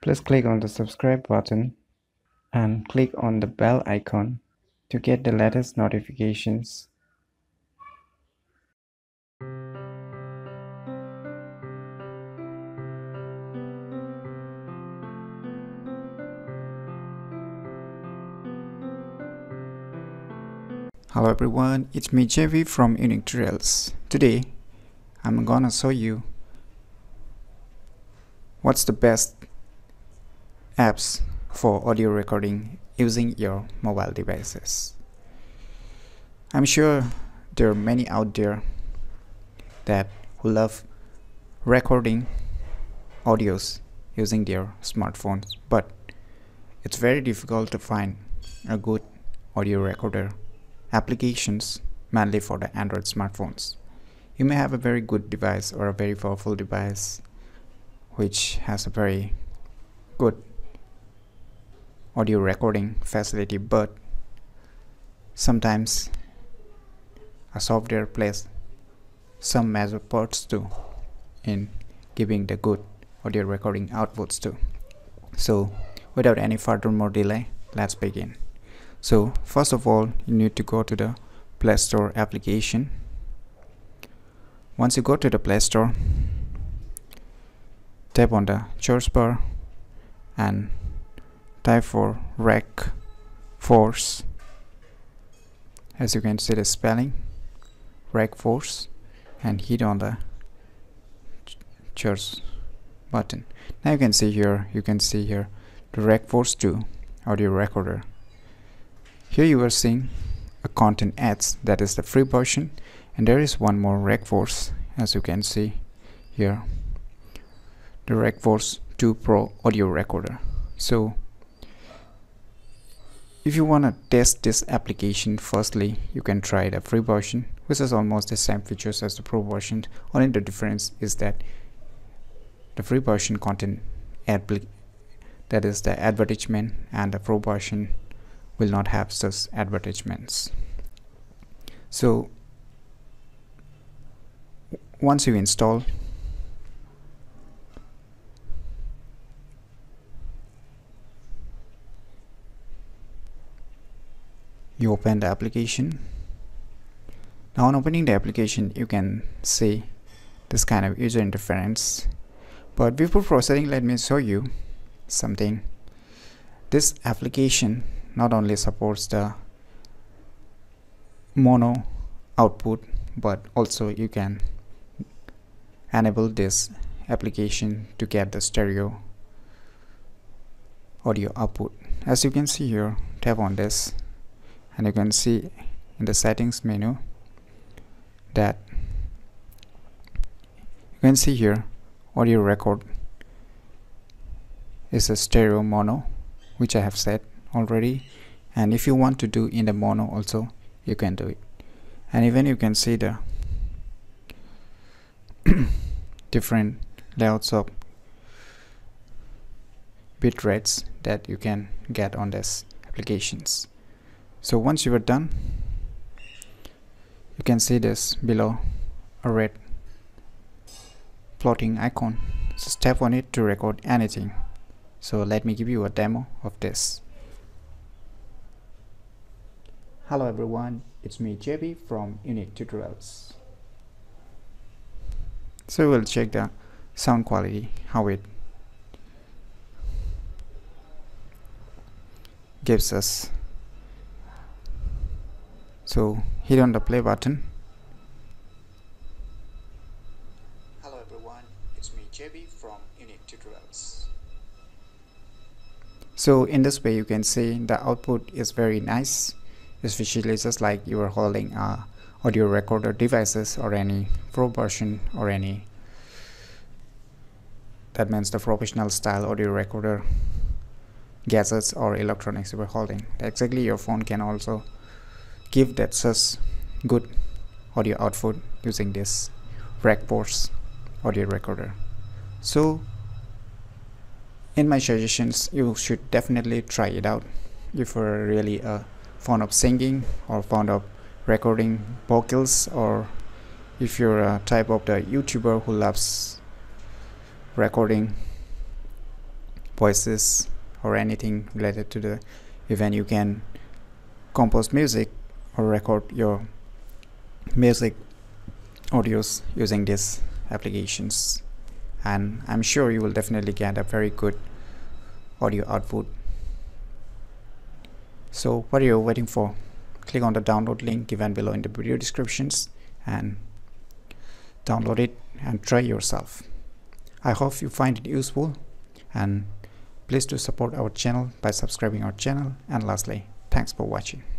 Please click on the subscribe button and click on the bell icon to get the latest notifications. Hello everyone, it's me JV from Unique Tutorials. Today I'm gonna show you what's the best apps for audio recording using your mobile devices. I'm sure there are many out there that who love recording audios using their smartphones, but it's very difficult to find a good audio recorder applications, mainly for the Android smartphones. You may have a very good device or a very powerful device which has a very good audio recording facility, but sometimes a software plays some major parts too in giving the good audio recording outputs too. So without any furthermore delay, let's begin. So first of all, you need to go to the Play Store application. Once you go to the Play Store, tap on the search bar and type for Rec Force. As you can see the spelling, Rec Force, and hit on the search button. Now you can see here, the Rec Force 2 audio recorder. Here you are seeing a content ads, that is the free version, and there is one more Rec Force. As you can see here, the Rec Force 2 Pro audio recorder. So if you want to test this application, firstly you can try the free version, which is almost the same features as the pro version. Only the difference is that the free version content ad, that is the advertisement, and the pro version will not have such advertisements. So once you install, you open the application. Now on opening the application, you can see this kind of user interface. But before proceeding, let me show you something. This application not only supports the mono output, but also you can enable this application to get the stereo audio output. As you can see here, tap on this and you can see in the settings menu that you can see here audio record is a stereo mono, which I have set already, and if you want to do in the mono also you can do it. And even you can see the different layouts of bit rates that you can get on this applications. So once you are done, you can see this below a red floating icon. Just tap on it to record anything. So let me give you a demo of this. Hello everyone, it's me JB from Unique Tutorials. So we'll check the sound quality, how it gives us. So hit on the play button. Hello everyone, it's me JB from Unique Tutorials. So in this way you can see the output is very nice. Especially just like you are holding audio recorder devices or any pro version or any, that means the professional style audio recorder gadgets or electronics you are holding. Exactly, your phone can also give that such good audio output using this Rec Force audio recorder. So in my suggestions, you should definitely try it out if you are really a fond of singing or fond of recording vocals, or if you're a type of the YouTuber who loves recording voices or anything related to the event. You can compose music or record your music audios using these applications, and I'm sure you will definitely get a very good audio output. So what are you waiting for? Click on the download link given below in the video descriptions and download it and try yourself. I hope you find it useful, and please do support our channel by subscribing our channel. And lastly, thanks for watching.